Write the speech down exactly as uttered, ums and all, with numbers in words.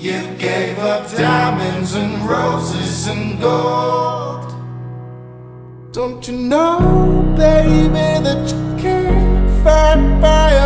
You gave up diamonds and roses and gold. Don't you know, baby, that you can't fight by